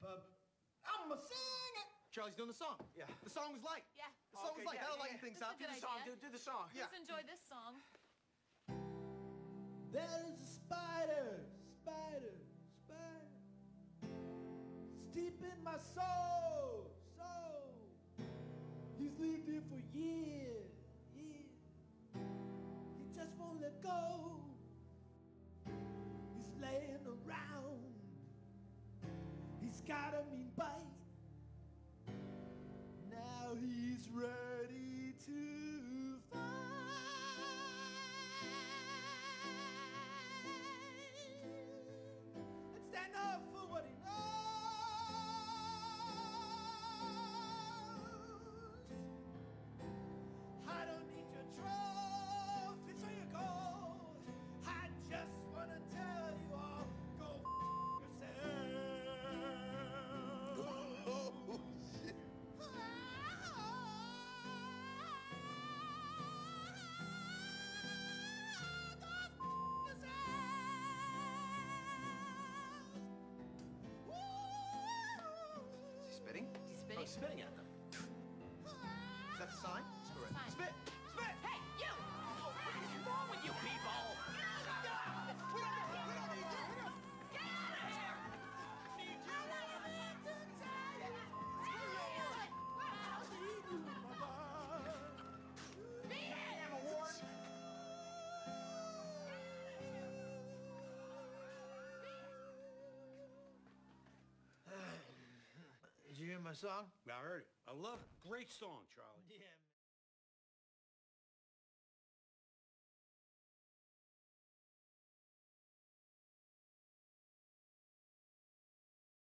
but I'ma sing it. Charlie's doing the song. Yeah. The song was light. Yeah. The song was light. That'll lighten things up. Do the song, dude. Do the song. Yeah. Let's enjoy this song. There's a spider, spider, spider. It's deep in my soul, soul. He's lived here for years, years. He just won't let go. He's laying around. He's got a mean bite. Now he's ready to fight. Spitting? Oh, he's spitting at them. Is that a sign? That's correct. Sign. Spit! Spit! Hey, you! Oh, what is wrong with you people? Get out! We don't need you! Get out of here! I need you! I don't need to tell you! I need you, Mama! Beat it! Have a warrant! Get out of here! Beat it! Did you hear my song? I heard it. I love it. Great song, Charlie. Yeah.